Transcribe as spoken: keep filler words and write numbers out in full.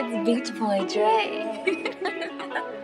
It's Beach Boy Dre.